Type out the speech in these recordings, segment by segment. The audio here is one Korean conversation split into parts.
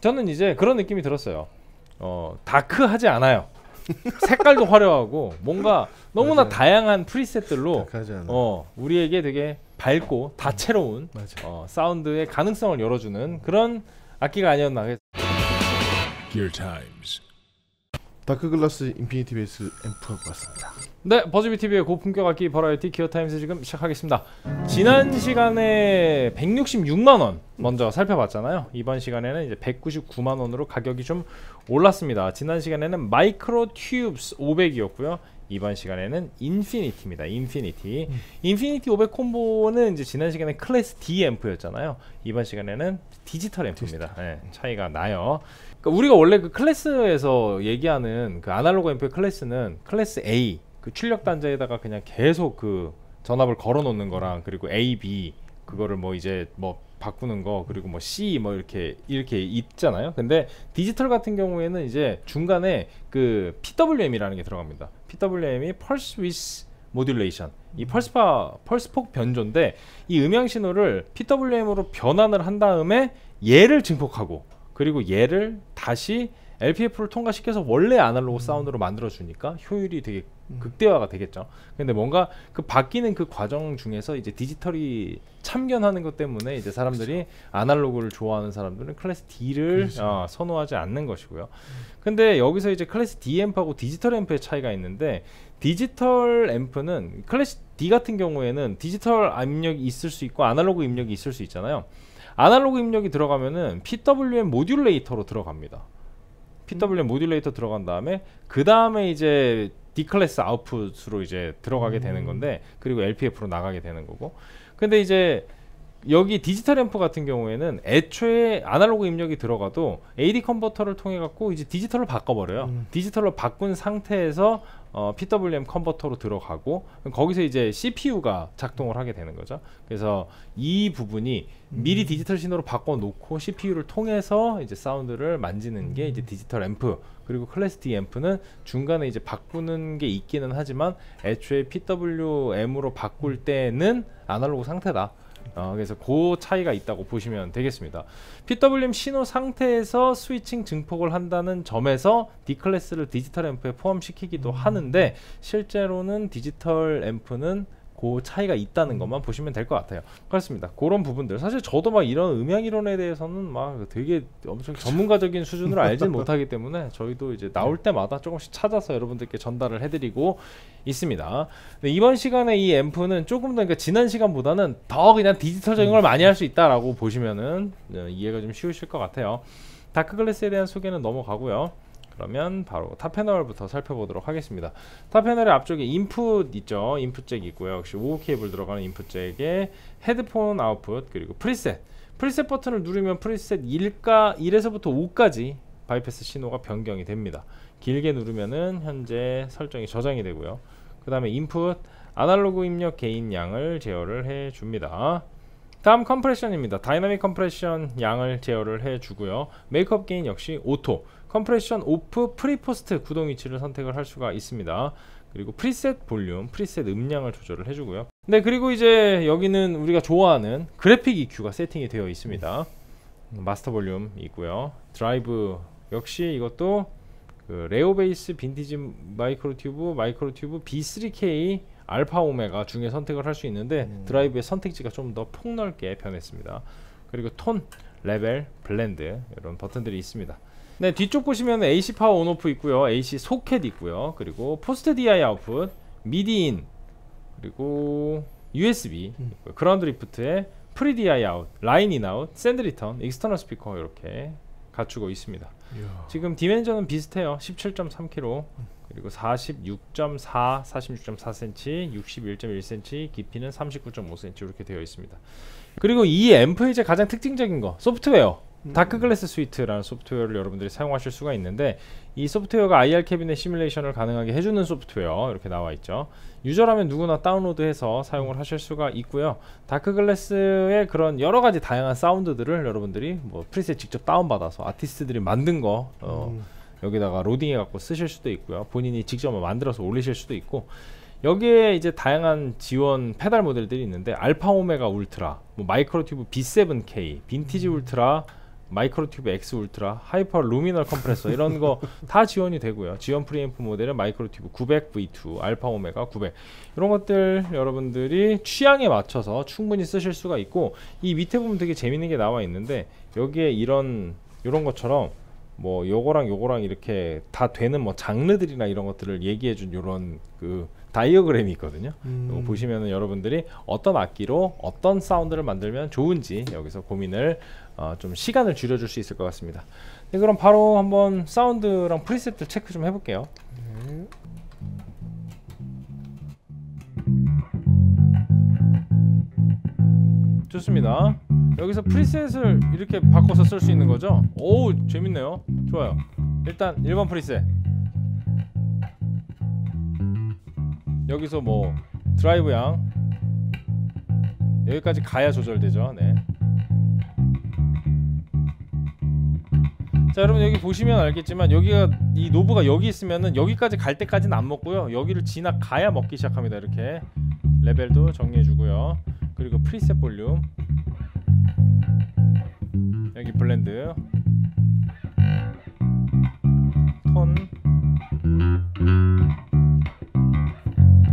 저는 이제 그런 느낌이 들었어요. 다크하지 않아요. 색깔도 화려하고 뭔가 너무나 맞아요. 다양한 프리셋들로 우리에게 되게 밝고 다채로운 사운드의 가능성을 열어주는 그런 악기가 아니었나. Gear Times. 다크글라스 인피니티 베이스 앰프 갖고 왔습니다. 네, 버즈비TV의 고품격 악기 버라이티 기어 타임즈 지금 시작하겠습니다. 지난 시간에 166만원 먼저 살펴봤잖아요. 이번 시간에는 이제 199만원으로 가격이 좀 올랐습니다. 지난 시간에는 마이크로 튜브스 500이었고요. 이번 시간에는 인피니티입니다. 인피니티. 인피니티 500 콤보는 이제 지난 시간에 클래스 D 앰프였잖아요. 이번 시간에는 디지털 앰프입니다. 네, 차이가 나요. 그러니까 우리가 원래 그 클래스에서 얘기하는 그 아날로그 앰프의 클래스는 클래스 A, 그 출력 단자에다가 그냥 계속 그 전압을 걸어 놓는 거랑, 그리고 A, B 그거를 뭐 이제 뭐 바꾸는 거, 그리고 뭐 C 뭐 이렇게 있잖아요. 근데 디지털 같은 경우에는 이제 중간에 그 PWM이라는 게 들어갑니다. PWM이 Pulse Width Modulation. 이 펄스폭 변조인데, 이 음향 신호를 PWM으로 변환을 한 다음에 얘를 증폭하고, 그리고 얘를 다시 LPF를 통과시켜서 원래 아날로그 사운드로 만들어 주니까 효율이 되게 극대화가 되겠죠. 근데 뭔가 그 바뀌는 그 과정 중에서 이제 디지털이 참견하는 것 때문에 이제 사람들이, 그렇죠, 아날로그를 좋아하는 사람들은 클래스 D를, 그렇죠, 선호하지 않는 것이고요. 근데 여기서 이제 클래스 D 앰프하고 디지털 앰프의 차이가 있는데, 디지털 앰프는 클래스 D 같은 경우에는 디지털 입력이 있을 수 있고 아날로그 입력이 있을 수 있잖아요. 아날로그 입력이 들어가면은 PWM 모듈레이터로 들어갑니다. PWM 모듈레이터 들어간 다음에 그 다음에 이제 D클래스 아웃풋으로 이제 들어가게 되는 건데, 그리고 LPF로 나가게 되는 거고. 근데 이제 여기 디지털 앰프 같은 경우에는 애초에 아날로그 입력이 들어가도 AD 컨버터를 통해 갖고 이제 디지털로 바꿔버려요. 디지털로 바꾼 상태에서 PWM 컨버터로 들어가고, 거기서 이제 CPU가 작동을 하게 되는 거죠. 그래서 이 부분이 미리 디지털 신호로 바꿔놓고 CPU를 통해서 이제 사운드를 만지는 게 이제 디지털 앰프. 그리고 클래스 D 앰프는 중간에 이제 바꾸는 게 있기는 하지만 애초에 PWM으로 바꿀 때는 아날로그 상태다. 그래서 그 차이가 있다고 보시면 되겠습니다. PWM 신호 상태에서 스위칭 증폭을 한다는 점에서 D클래스를 디지털 앰프에 포함시키기도 하는데, 실제로는 디지털 앰프는 그 차이가 있다는 것만 보시면 될 것 같아요. 그렇습니다. 그런 부분들. 사실 저도 막 이런 음향이론에 대해서는 막 되게 엄청 전문가적인 수준으로 알지는 못하기 때문에 저희도 이제 나올 때마다 조금씩 찾아서 여러분들께 전달을 해드리고 있습니다. 근데 이번 시간에 이 앰프는 조금 더, 그러니까 지난 시간보다는 더 그냥 디지털적인 걸 많이 할 수 있다라고 보시면은 이해가 좀 쉬우실 것 같아요. 다크글래스에 대한 소개는 넘어가고요. 그러면 바로 탑 패널부터 살펴보도록 하겠습니다. 탑 패널의 앞쪽에 인풋 있죠. 인풋 잭이 있고요. 역시 5호 케이블 들어가는 인풋 잭에 헤드폰 아웃풋, 그리고 프리셋. 프리셋 버튼을 누르면 프리셋 1에서부터 5까지 바이패스 신호가 변경이 됩니다. 길게 누르면은 현재 설정이 저장이 되고요. 그 다음에 인풋 아날로그 입력 게인 양을 제어를 해 줍니다. 다음 컴프레션입니다. 다이나믹 컴프레션 양을 제어를 해 주고요. 메이크업 게인 역시 오토. 컴프레션 오프, 프리포스트 구동 위치를 선택을 할 수가 있습니다. 그리고 프리셋 볼륨, 프리셋 음량을 조절을 해주고요. 네, 그리고 이제 여기는 우리가 좋아하는 그래픽 EQ가 세팅이 되어 있습니다. 마스터 볼륨 있고요. 드라이브 역시 이것도 그 레오 베이스, 빈티지 마이크로 튜브, B3K, 알파 오메가 중에 선택을 할 수 있는데, 드라이브의 선택지가 좀 더 폭넓게 변했습니다. 그리고 톤, 레벨, 블렌드 이런 버튼들이 있습니다. 네, 뒤쪽 보시면 AC 파워 온오프 있고요, AC 소켓 있고요, 그리고 포스트 DI 아웃풋, 미디 인, 그리고 USB, 그라운드 리프트에 프리 DI 아웃, 라인 인 아웃, 샌드 리턴, 익스터널 스피커 이렇게 갖추고 있습니다. 이야. 지금 디멘전은 비슷해요. 17.3kg, 그리고 46.4, 46.4cm, 61.1cm, 깊이는 39.5cm 이렇게 되어 있습니다. 그리고 이 앰프의 이제 가장 특징적인 거, 소프트웨어. 다크글래스 스위트라는 소프트웨어를 여러분들이 사용하실 수가 있는데, 이 소프트웨어가 IR 캐비넷 시뮬레이션을 가능하게 해주는 소프트웨어 이렇게 나와 있죠. 유저라면 누구나 다운로드해서 사용을 하실 수가 있고요. 다크글래스의 그런 여러 가지 다양한 사운드들을 여러분들이 뭐 프리셋 직접 다운받아서 아티스트들이 만든 거 여기다가 로딩해갖고 쓰실 수도 있고요. 본인이 직접 만들어서 올리실 수도 있고, 여기에 이제 다양한 지원 페달 모델들이 있는데, 알파 오메가 울트라, 뭐 마이크로 튜브 B7K, 빈티지 울트라, 마이크로 튜브 X 울트라, 하이퍼 루미널 컴프레서 이런 거 다 지원이 되고요. 지원 프리앰프 모델은 마이크로 튜브 900 V2, 알파 오메가 900 이런 것들 여러분들이 취향에 맞춰서 충분히 쓰실 수가 있고, 이 밑에 보면 되게 재밌는 게 나와 있는데 여기에 이런 것처럼 뭐 요거랑 요거랑 이렇게 다 되는 뭐 장르들이나 이런 것들을 얘기해 준 요런 그 다이어그램이 있거든요. 요거 보시면은 여러분들이 어떤 악기로 어떤 사운드를 만들면 좋은지 여기서 고민을 좀 시간을 줄여줄 수 있을 것 같습니다. 네, 그럼 바로 한번 사운드랑 프리셋들 체크 좀 해볼게요. 네. 좋습니다. 여기서 프리셋을 이렇게 바꿔서 쓸 수 있는 거죠? 오우, 재밌네요. 좋아요. 일단 1번 프리셋. 여기서 뭐 드라이브 양 여기까지 가야 조절되죠. 네. 자, 여러분 여기 보시면 알겠지만 여기가 이 노브가 여기 있으면은 여기까지 갈 때까지는 안 먹고요. 여기를 지나가야 먹기 시작합니다. 이렇게 레벨도 정리해주고요. 그리고 프리셋 볼륨 여기 블렌드 톤.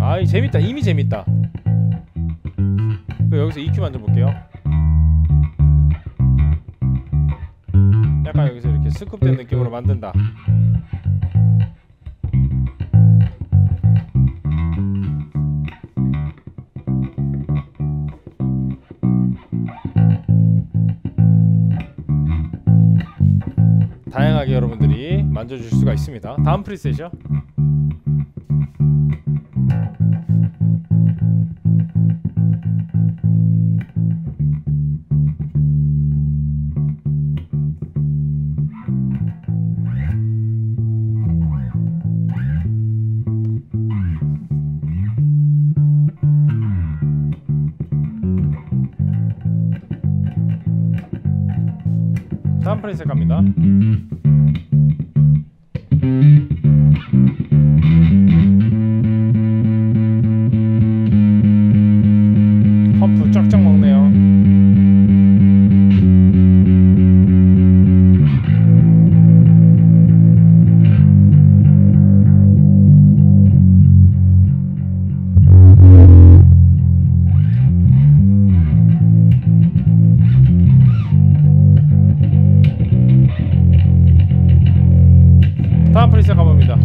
아이 재밌다. 이미 재밌다. 여기서 EQ 만져볼게요. 약간 여기서 이렇게 스쿱된 느낌으로 만든다. 다양하게 여러분들이 만져줄 수가 있습니다. 다음 프리셋이요. 다음 프리셋 갑니다. 펌프 쫙쫙 먹네요. 다음 프리셋 가봅니다.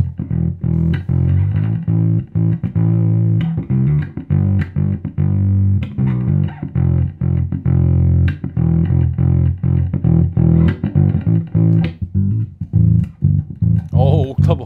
오, 옥타브.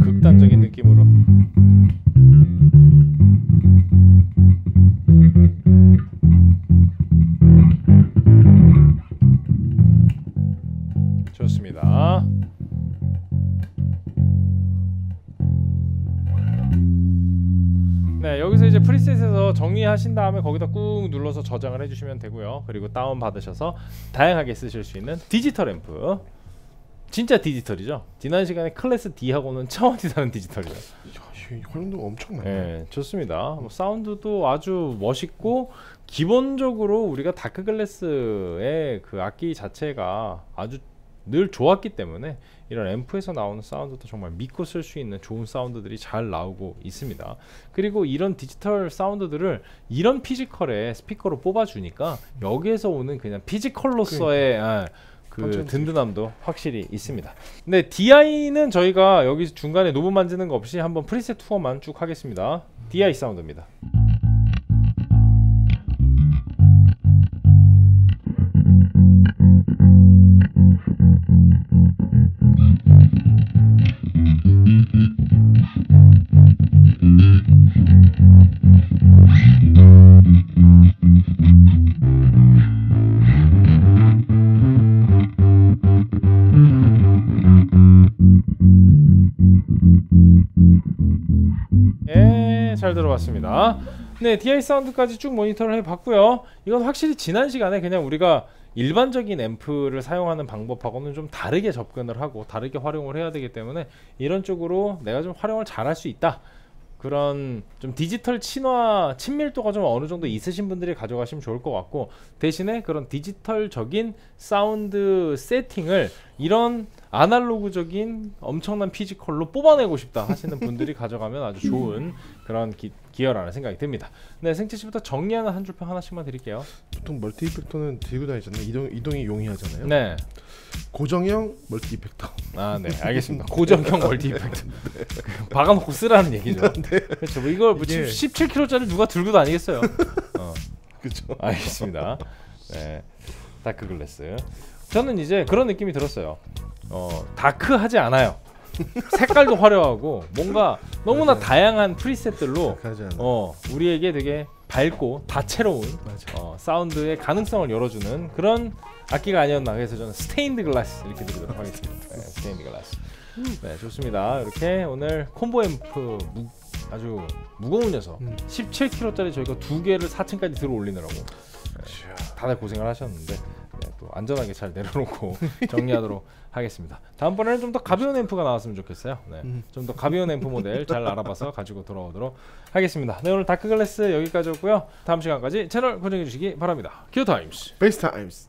극단적인 느낌으로 좋습니다. 네, 여기서 이제 프리셋에서 정리하신 다음에 거기다 꾹 눌러서 저장을 해주시면 되고요. 그리고 다운 받으셔서 다양하게 쓰실 수 있는 디지털 앰프. 진짜 디지털이죠. 지난 시간에 클래스 D하고는 차원이 다른 디지털이에요. 활용도가 엄청나네. 네, 좋습니다. 뭐 사운드도 아주 멋있고, 기본적으로 우리가 다크글래스의 그 악기 자체가 아주 늘 좋았기 때문에 이런 앰프에서 나오는 사운드도 정말 믿고 쓸 수 있는 좋은 사운드들이 잘 나오고 있습니다. 그리고 이런 디지털 사운드들을 이런 피지컬의 스피커로 뽑아주니까 여기에서 오는 그냥 피지컬로서의 그 든든함도 확실히 있습니다. 근데 DI는 저희가 여기서 중간에 노브 만지는 거 없이 한번 프리셋 투어만 쭉 하겠습니다. DI 사운드입니다. 잘 들어봤습니다. 네, DI 사운드까지 쭉 모니터를 해봤고요. 이건 확실히 지난 시간에 그냥 우리가 일반적인 앰프를 사용하는 방법하고는 좀 다르게 접근을 하고 다르게 활용을 해야 되기 때문에 이런 쪽으로 내가 좀 활용을 잘 할 수 있다, 그런 좀 디지털 친화, 친밀도가 좀 어느 정도 있으신 분들이 가져가시면 좋을 것 같고, 대신에 그런 디지털적인 사운드 세팅을 이런 아날로그적인 엄청난 피지컬로 뽑아내고 싶다 하시는 분들이 가져가면 아주 좋은 그런 기어라는 생각이 듭니다. 네, 승채씨부터 정리하는 한 줄평 하나씩만 드릴게요. 보통 멀티 이펙터는 들고 다니잖아요. 이동이 용이하잖아요. 네, 고정형 멀티 이펙터. 아, 네, 알겠습니다. 고정형 멀티 이펙터. 네. 박아놓고 쓰라는 얘기죠. 네. 그렇죠. 뭐 이걸 이게... 17kg짜리 누가 들고 다니겠어요. 그렇죠. 알겠습니다. 네, 다크글래스. 저는 이제 그런 느낌이 들었어요. 다크하지 않아요. 색깔도 화려하고 뭔가 너무나 맞아요. 다양한 프리셋들로 우리에게 되게 밝고 다채로운 사운드의 가능성을 열어주는 그런 악기가 아니었나. 그래서 저는 스테인드 글라스 이렇게 드리도록 하겠습니다. 네, 스테인드 글라스. 네, 좋습니다. 이렇게 오늘 콤보 앰프 아주 무거운 녀석 17kg짜리 저희가 두 개를 4층까지 들어 올리느라고 다들 고생을 하셨는데, 네, 또 안전하게 잘 내려놓고 정리하도록 하겠습니다. 다음번에는 좀 더 가벼운 앰프가 나왔으면 좋겠어요. 네, 좀 더 가벼운 앰프 모델 잘 알아봐서 가지고 돌아오도록 하겠습니다. 네, 오늘 다크글래스 여기까지였고요. 다음 시간까지 채널 고정해주시기 바랍니다. 기어 타임스, 베이스 타임스.